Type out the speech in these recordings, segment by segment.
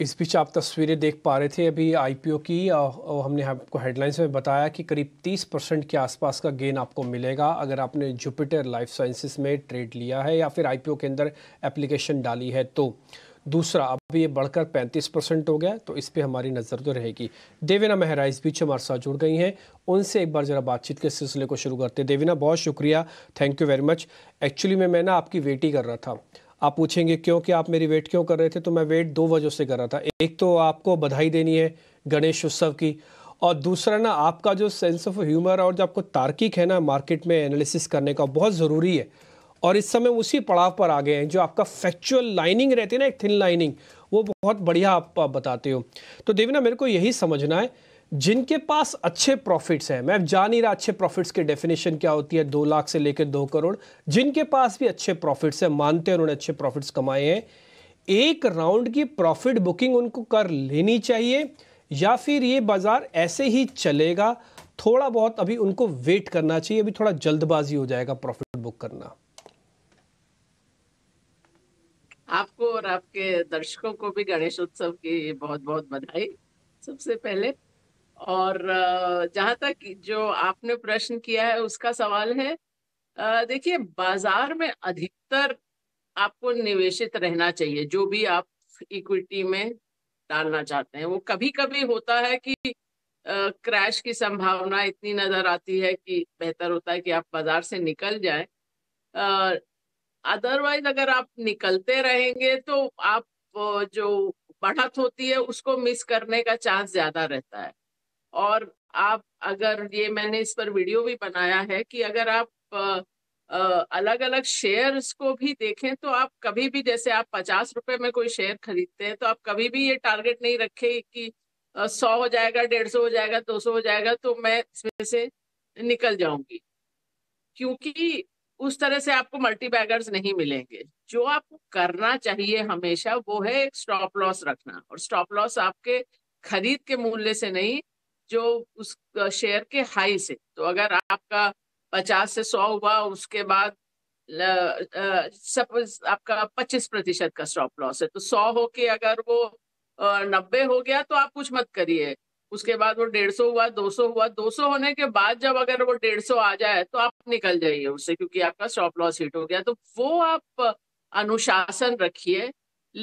इस बीच आप तस्वीरें देख पा रहे थे अभी आईपीओ की, हमने आपको हेडलाइंस में बताया कि करीब 30% के आसपास का गेन आपको मिलेगा अगर आपने जुपिटर लाइफ साइंसेस में ट्रेड लिया है या फिर आईपीओ के अंदर एप्लीकेशन डाली है। तो दूसरा, अब ये बढ़कर 35% हो गया, तो इस पे हमारी नज़र तो रहेगी। देविना मेहरा इस बीच हमारे साथ जुड़ गई हैं, उनसे एक बार ज़रा बातचीत के सिलसिले को शुरू करते हैं। देविना, बहुत शुक्रिया, thank you very much. Actually मैं ना आपकी वेट ही कर रहा था। आप पूछेंगे क्यों, कि आप मेरी वेट क्यों कर रहे थे, तो मैं वेट दो वजह से कर रहा था। एक तो आपको बधाई देनी है गणेश उत्सव की, और दूसरा ना आपका जो सेंस ऑफ ह्यूमर और जो आपको तार्किक है ना मार्केट में एनालिसिस करने का, बहुत ज़रूरी है। और इस समय उसी पड़ाव पर आ गए हैं, जो आपका फैक्चुअल लाइनिंग रहती है ना, एक थिन लाइनिंग, वो बहुत बढ़िया आप बताते हो। तो देविना, मेरे को यही समझना है, जिनके पास अच्छे प्रॉफिट्स हैं, मैं जान ही रहा अच्छे प्रॉफिट्स की डेफिनेशन क्या होती है, 2 लाख से लेकर 2 करोड़, जिनके पास भी अच्छे प्रॉफिट्स हैं, मानते हैं उन्होंने अच्छे प्रॉफिट्स कमाए हैं, एक राउंड की प्रॉफिट बुकिंग उनको कर लेनी चाहिए, या फिर ये बाजार ऐसे ही चलेगा? थोड़ा बहुत अभी उनको वेट करना चाहिए, अभी थोड़ा जल्दबाजी हो जाएगा प्रॉफिट बुक करना। आपको और आपके दर्शकों को भी गणेश उत्सव की बहुत बहुत बधाई सबसे पहले। और जहाँ तक जो आपने प्रश्न किया है उसका सवाल है, देखिए बाजार में अधिकतर आपको निवेशित रहना चाहिए, जो भी आप इक्विटी में डालना चाहते हैं। वो कभी कभी होता है कि क्रैश की संभावना इतनी नजर आती है कि बेहतर होता है कि आप बाजार से निकल जाएं। अदरवाइज अगर आप निकलते रहेंगे तो आप जो बढ़त होती है उसको मिस करने का चांस ज्यादा रहता है। और आप अगर, ये मैंने इस पर वीडियो भी बनाया है कि अगर आप अलग अलग शेयर्स को भी देखें तो आप कभी भी, जैसे आप 50 रुपए में कोई शेयर खरीदते हैं तो आप कभी भी ये टारगेट नहीं रखें कि 100 हो जाएगा, 150 हो जाएगा, 200 हो जाएगा तो मैं इसमें से निकल जाऊंगी, क्योंकि उस तरह से आपको मल्टीबैगर्स नहीं मिलेंगे। जो आपको करना चाहिए हमेशा वो है एक स्टॉप लॉस रखना, और स्टॉप लॉस आपके खरीद के मूल्य से नहीं, जो उस शेयर के हाई से। तो अगर आपका 50 से 100 हुआ, उसके बाद सपोज आपका 25% का स्टॉप लॉस है, तो 100 होके अगर वो 90 हो गया तो आप कुछ मत करिए। उसके बाद वो 150 हुआ, 200 हुआ, 200 होने के बाद जब अगर वो 150 आ जाए तो आप निकल जाइए उससे, क्योंकि आपका स्टॉप लॉस हिट हो गया। तो वो आप अनुशासन रखिए,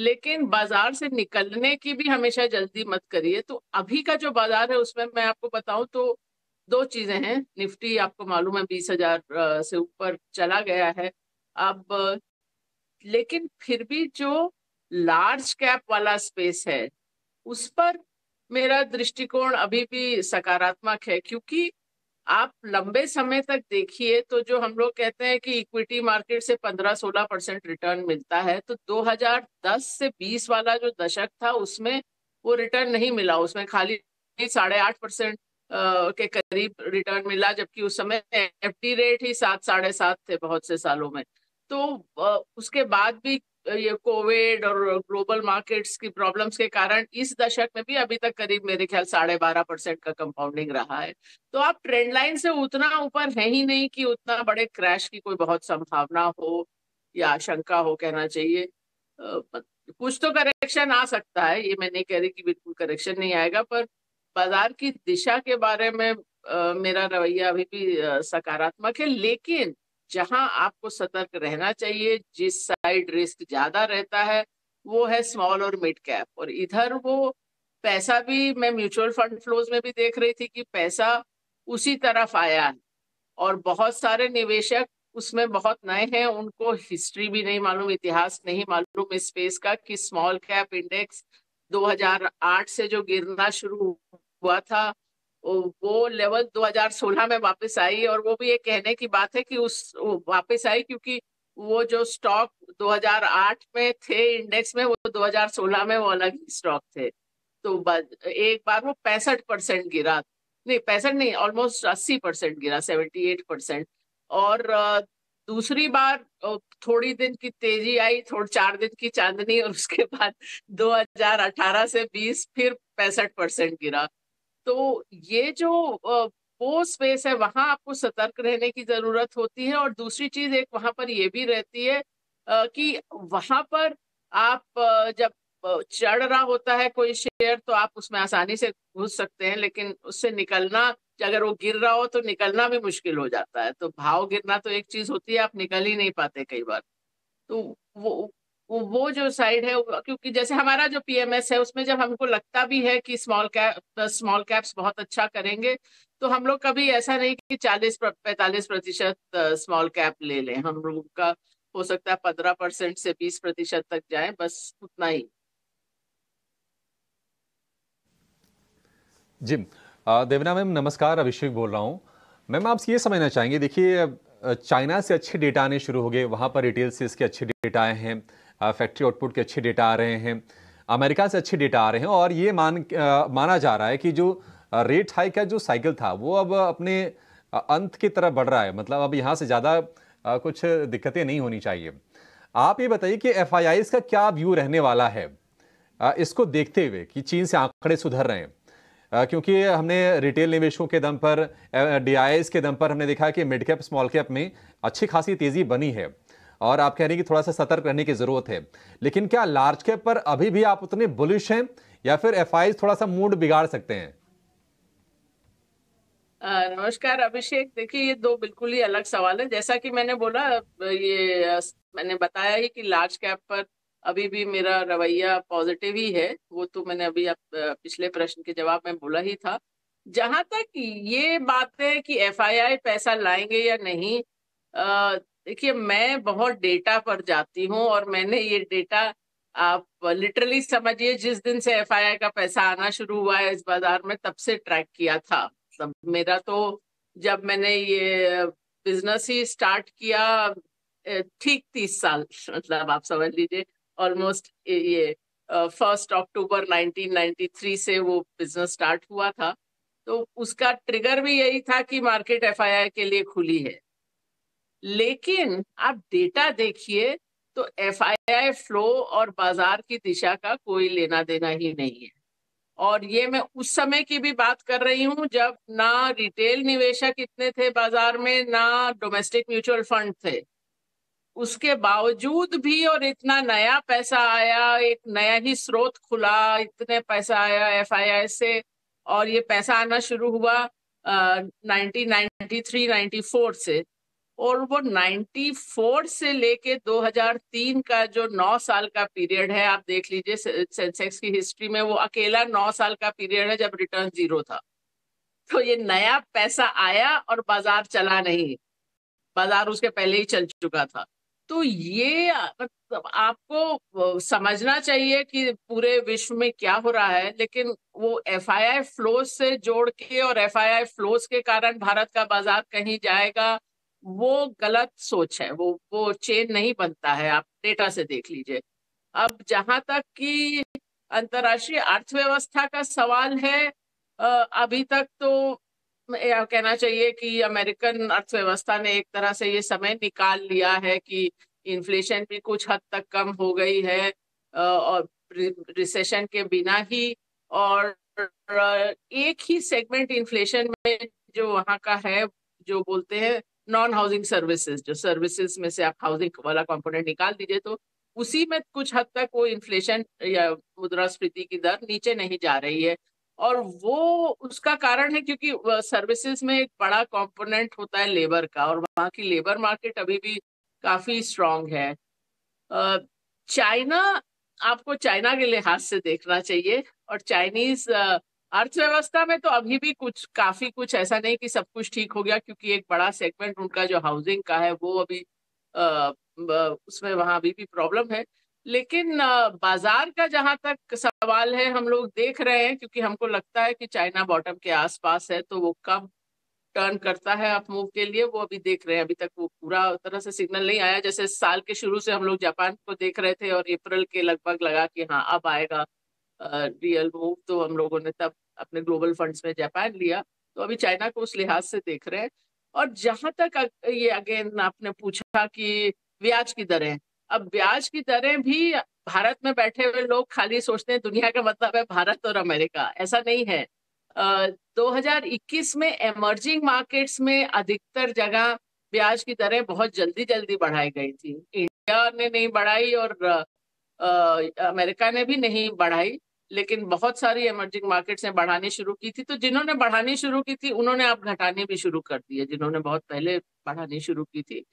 लेकिन बाजार से निकलने की भी हमेशा जल्दी मत करिए। तो अभी का जो बाजार है उसमें मैं आपको बताऊं तो दो चीजें हैं। निफ्टी आपको मालूम है 20,000 से ऊपर चला गया है अब, लेकिन फिर भी जो लार्ज कैप वाला स्पेस है उस पर मेरा दृष्टिकोण अभी भी सकारात्मक है, क्योंकि आप लंबे समय तक देखिए तो जो हम लोग कहते हैं कि इक्विटी मार्केट से 15-16% रिटर्न मिलता है, तो 2010 से 20 वाला जो दशक था उसमें वो रिटर्न नहीं मिला, उसमें खाली 8.5% के करीब रिटर्न मिला, जबकि उस समय एफडी रेट ही 7-7.5 थे बहुत से सालों में। तो उसके बाद भी ये कोविड और ग्लोबल मार्केट्स की प्रॉब्लम्स के कारण इस दशक में भी अभी तक करीब मेरे ख्याल 12.5% का कंपाउंडिंग रहा है। तो आप ट्रेंड लाइन से उतना ऊपर है ही नहीं कि उतना बड़े क्रैश की कोई बहुत संभावना हो या आशंका हो, कहना चाहिए। कुछ तो करेक्शन आ सकता है, ये मैं नहीं कह रही कि बिल्कुल करेक्शन नहीं आएगा, पर बाजार की दिशा के बारे में मेरा रवैया अभी भी सकारात्मक है। लेकिन जहां आपको सतर्क रहना चाहिए, जिस साइड रिस्क ज्यादा रहता है वो है स्मॉल और मिड कैप, और इधर वो पैसा भी, मैं म्यूचुअल फंड फ्लोज में भी देख रही थी कि पैसा उसी तरफ आया है, और बहुत सारे निवेशक उसमें बहुत नए हैं, उनको हिस्ट्री भी नहीं मालूम, इतिहास नहीं मालूम इस स्पेस का, कि स्मॉल कैप इंडेक्स 2008 से जो गिरना शुरू हुआ था वो लेवल 2016 में वापस आई, और वो भी एक कहने की बात है कि उस वापस आई क्योंकि वो जो स्टॉक 2008 में थे इंडेक्स में, वो 2016 में वो अलग स्टॉक थे। तो एक बार वो 65% गिरा, नहीं 65 नहीं, ऑलमोस्ट 80% गिरा, 78%। और दूसरी बार थोड़ी दिन की तेजी आई, थोड़ी 4 दिन की चांदनी, और उसके बाद 2018 से 20 फिर 65% गिरा। तो ये जो वो स्पेस है वहां आपको सतर्क रहने की जरूरत होती है। और दूसरी चीज एक वहां पर ये भी रहती है कि वहां पर आप जब चढ़ रहा होता है कोई शेयर तो आप उसमें आसानी से घुस सकते हैं, लेकिन उससे निकलना, अगर वो गिर रहा हो तो निकलना भी मुश्किल हो जाता है। तो भाव गिरना तो एक चीज होती है, आप निकल ही नहीं पाते कई बार। तो वो जो साइड है, क्योंकि जैसे हमारा जो पीएमएस है उसमें जब हमको लगता भी है कि स्मॉल कैप्स बहुत अच्छा करेंगे, तो हम लोग कभी ऐसा नहीं कि 40-45% स्मॉल कैप ले लें। हम लोग का हो सकता है 15% से 20% तक जाए, बस उतना ही। जी देवना मैम नमस्कार, अभिषेक बोल रहा हूँ। मैम आप ये समझना चाहेंगे, देखिए चाइना से अच्छे डेटा आने शुरू हो गए, वहाँ पर रिटेल से इसके अच्छे डेटा आए हैं, फैक्ट्री आउटपुट के अच्छे डेटा आ रहे हैं, अमेरिका से अच्छे डेटा आ रहे हैं, और ये माना जा रहा है कि जो रेट हाइक का जो साइकिल था वो अब अपने अंत की तरफ बढ़ रहा है, मतलब अब यहाँ से ज़्यादा कुछ दिक्कतें नहीं होनी चाहिए। आप ये बताइए कि FIIs का क्या व्यू रहने वाला है इसको देखते हुए कि चीन से आंकड़े सुधर रहे हैं, क्योंकि हमने रिटेल निवेशकों के दम पर, DIIs के दम पर हमने देखा कि मिड कैप स्मॉल कैप में अच्छी खासी तेज़ी बनी है, और आप कह रहे हैं कि थोड़ा सा सतर्क रहने की ज़रूरत है, लेकिन क्या लार्ज कैप पर अभी भी आप उतने बुलिश हैं या फिर FIIs थोड़ा सा मूड बिगाड़ सकते हैं? नमस्कार अभिषेक, देखिए ये दो बिल्कुल ही अलग सवाल है। जैसा कि मैंने बोला, ये मैंने बताया ही कि लार्ज कैप पर अभी भी मेरा रवैया पॉजिटिव ही है, वो तो मैंने अभी पिछले प्रश्न के जवाब में बोला ही था। जहां तक ये बात है कि FII पैसा लाएंगे या नहीं, देखिए मैं बहुत डेटा पर जाती हूं, और मैंने ये डेटा, आप लिटरली समझिए, जिस दिन से FII का पैसा आना शुरू हुआ है इस बाजार में तब से ट्रैक किया था। तब मेरा तो, जब मैंने ये बिजनेस ही स्टार्ट किया, ठीक 30 साल, मतलब आप समझ लीजिए ऑलमोस्ट, ये 1 अक्टूबर 1993 से वो बिजनेस स्टार्ट हुआ था। तो उसका ट्रिगर भी यही था कि मार्केट FII के लिए खुली है, लेकिन आप डेटा देखिए तो FII फ्लो और बाजार की दिशा का कोई लेना देना ही नहीं है। और ये मैं उस समय की भी बात कर रही हूँ जब ना रिटेल निवेशक इतने थे बाजार में, ना डोमेस्टिक म्यूचुअल फंड थे, उसके बावजूद भी और इतना नया पैसा आया, एक नया ही स्रोत खुला, इतने पैसा आया FII से। और ये पैसा आना शुरू हुआ 1993-94 से, और वो 94 से लेके 2003 का जो 9 साल का पीरियड है, आप देख लीजिए सेंसेक्स की हिस्ट्री में वो अकेला 9 साल का पीरियड है जब रिटर्न 0 था। तो ये नया पैसा आया और बाजार चला नहीं, बाजार उसके पहले ही चल चुका था। तो ये आपको समझना चाहिए कि पूरे विश्व में क्या हो रहा है, लेकिन वो FII फ्लोज से जोड़ के और FII फ्लोज के कारण भारत का बाजार कहीं जाएगा, वो गलत सोच है, वो चेन नहीं बनता है, आप डेटा से देख लीजिए। अब जहां तक कि अंतर्राष्ट्रीय अर्थव्यवस्था का सवाल है, अभी तक तो कहना चाहिए कि अमेरिकन अर्थव्यवस्था ने एक तरह से ये समय निकाल लिया है कि इन्फ्लेशन भी कुछ हद तक कम हो गई है और रिसेशन के बिना ही, और एक ही सेगमेंट इन्फ्लेशन में जो वहाँ का है, जो बोलते हैं नॉन हाउसिंग सर्विसेज, जो सर्विसेज में से आप हाउसिंग वाला कंपोनेंट निकाल दीजिए, तो उसी में कुछ हद तक वो इन्फ्लेशन या मुद्रास्फीति की दर नीचे नहीं जा रही है। और वो उसका कारण है क्योंकि सर्विसेज में एक बड़ा कंपोनेंट होता है लेबर का, और वहाँ की लेबर मार्केट अभी भी काफी स्ट्रांग है। चाइना, आपको चाइना के लिहाज से देखना चाहिए, और चाइनीज अर्थव्यवस्था में तो अभी भी काफी कुछ ऐसा नहीं कि सब कुछ ठीक हो गया, क्योंकि एक बड़ा सेगमेंट उनका जो हाउसिंग का है वो अभी उसमें वहाँ अभी भी प्रॉब्लम है। लेकिन बाजार का जहां तक सवाल है, हम लोग देख रहे हैं, क्योंकि हमको लगता है कि चाइना बॉटम के आसपास है, तो वो कब टर्न करता है अप मूव के लिए वो अभी देख रहे हैं। अभी तक वो पूरा तरह से सिग्नल नहीं आया, जैसे साल के शुरू से हम लोग जापान को देख रहे थे और अप्रैल के लगभग लगा कि हाँ अब आएगा रियल मूव, तो हम लोगों ने तब अपने ग्लोबल फंड्स में जापान लिया। तो अभी चाइना को उस लिहाज से देख रहे हैं। और जहां तक ये अगेन आपने पूछा कि ब्याज की दरें, अब ब्याज की दरें भी भारत में बैठे हुए लोग खाली सोचते हैं दुनिया का मतलब है भारत और अमेरिका, ऐसा नहीं है। 2021 में एमर्जिंग मार्केट्स में अधिकतर जगह ब्याज की दरें बहुत जल्दी बढ़ाई गई थी, इंडिया ने नहीं बढ़ाई, और अमेरिका ने भी नहीं बढ़ाई, लेकिन बहुत सारी इमर्जिंग मार्केट्स ने बढ़ानी शुरू की थी। तो जिन्होंने बढ़ानी शुरू की थी उन्होंने आप घटाने भी शुरू कर दिए, जिन्होंने बहुत पहले बढ़ानी शुरू की थी।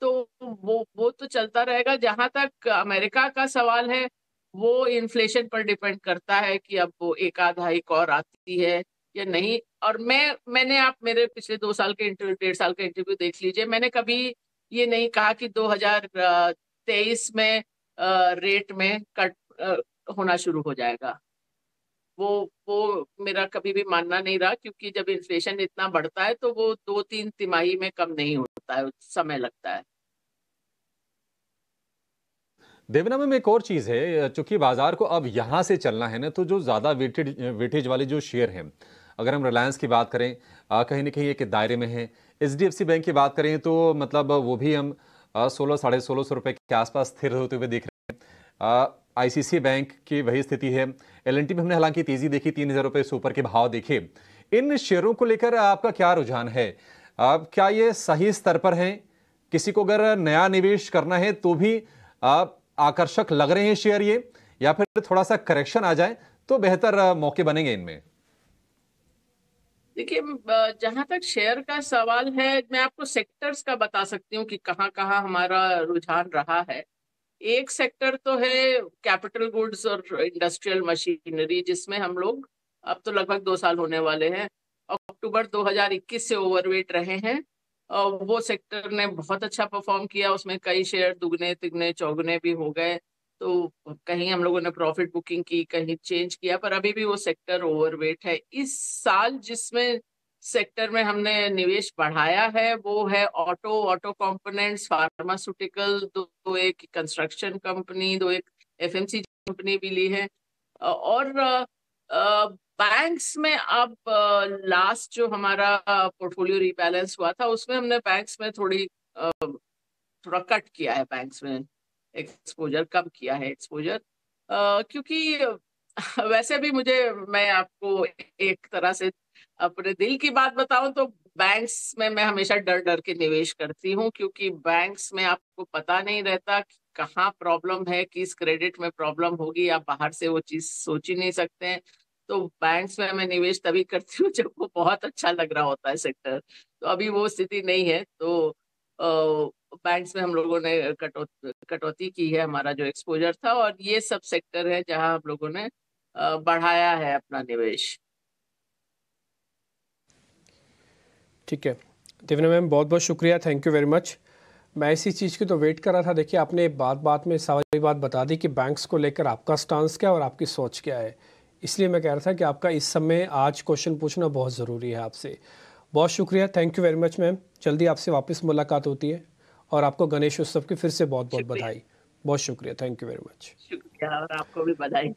तो वो तो चलता रहेगा। जहां तक अमेरिका का सवाल है, वो इन्फ्लेशन पर डिपेंड करता है कि अब वो एक आध हाइक और आती है या नहीं। और मैंने आप मेरे पिछले 2 साल के इंटरव्यू, 1.5 साल के इंटरव्यू देख लीजिए, मैंने कभी ये नहीं कहा कि 2023 में रेट में कट होना शुरू हो जाएगा। वो मेरा कभी भी मानना नहीं रहा, क्योंकि जब इन्फ्लेशन इतना बढ़ता है तो वो 2-3 तिमाही में कम नहीं होता है, समय लगता है। देविना मैम, एक और चीज़ है, चूंकि बाजार को अब यहाँ से चलना है ना, तो जो ज़्यादा वेटेज वाले जो शेयर हैं, अगर हम रिलायंस की बात करें कहीं ना कहीं एक दायरे में है। HDFC बैंक की बात करें तो मतलब वो भी हम 16-1650 रुपये के आसपास स्थिर होते हुए देख रहे हैं। ICICI बैंक की वही स्थिति है। LNT में हमने हालांकि तेज़ी देखी, 3000 रुपये से ऊपर के भाव देखे। इन शेयरों को लेकर आपका क्या रुझान है? क्या ये सही स्तर पर हैं? किसी को अगर नया निवेश करना है तो भी आकर्षक लग रहे हैं शेयर ये, या फिर थोड़ा सा करेक्शन आ जाए तो बेहतर मौके बनेंगे इनमें? देखिए, जहां तक शेयर का सवाल है, मैं आपको सेक्टर्स का बता सकती हूँ कि कहाँ कहाँ हमारा रुझान रहा है। एक सेक्टर तो है कैपिटल गुड्स और इंडस्ट्रियल मशीनरी, जिसमें हम लोग अब तो लगभग 2 साल होने वाले हैं, अक्टूबर 2021 से ओवरवेट रहे हैं। और वो सेक्टर ने बहुत अच्छा परफॉर्म किया, उसमें कई शेयर दुगने तिगने चौगुने भी हो गए। तो कहीं हम लोगों ने प्रॉफिट बुकिंग की, कहीं चेंज किया, पर अभी भी वो सेक्टर ओवरवेट है। इस साल जिसमें सेक्टर में हमने निवेश बढ़ाया है वो है auto components, pharmaceutical, 2-1 construction company, 2-1 FMCG company भी ली है। और बैंक्स में अब लास्ट जो हमारा पोर्टफोलियो रिबैलेंस हुआ था उसमें हमने बैंक्स में थोड़ा कट किया है, बैंक्स में एक्सपोजर कम किया है क्योंकि वैसे भी मैं आपको एक तरह से अपने दिल की बात बताऊं तो बैंक्स में मैं हमेशा डर के निवेश करती हूं, क्योंकि बैंक्स में आपको पता नहीं रहता कि कहाँ प्रॉब्लम है, किस क्रेडिट में प्रॉब्लम होगी, आप बाहर से वो चीज सोच ही नहीं सकते हैं। तो बैंक्स में मैं निवेश तभी करती हूँ जब वो बहुत अच्छा लग रहा होता है सेक्टर। तो अभी वो स्थिति नहीं है, तो बैंक्स में हम लोगों ने कटौती की है, हमारा जो एक्सपोजर था। और ये सब सेक्टर है जहां हम लोगों ने बढ़ाया है अपना निवेश। ठीक है देविना मैम, बहुत बहुत शुक्रिया, थैंक यू वेरी मच। मैं इसी चीज़ की तो वेट कर रहा था। देखिए, आपने बात में सारी बात बता दी कि बैंक्स को लेकर आपका स्टांस क्या और आपकी सोच क्या है, इसलिए मैं कह रहा था कि आपका इस समय आज क्वेश्चन पूछना बहुत ज़रूरी है। आपसे बहुत शुक्रिया, thank you very much ma'am. जल्दी आपसे वापस मुलाकात होती है और आपको गणेश उत्सव की फिर से बहुत बहुत बधाई। बहुत शुक्रिया, थैंक यू वेरी मच। शुक्रिया, और आपको भी बधाई।